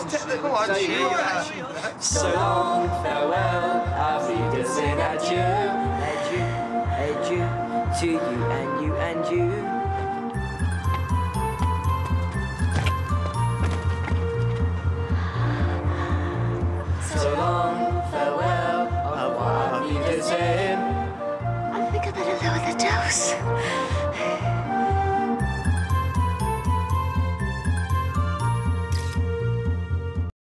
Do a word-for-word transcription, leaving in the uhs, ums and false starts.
on, technical on, on, on. So long, farewell, auf Wiedersehen, adieu, adieu, adieu, to you and you and you. So long, farewell, auf Wiedersehen. I think I better lower the dose.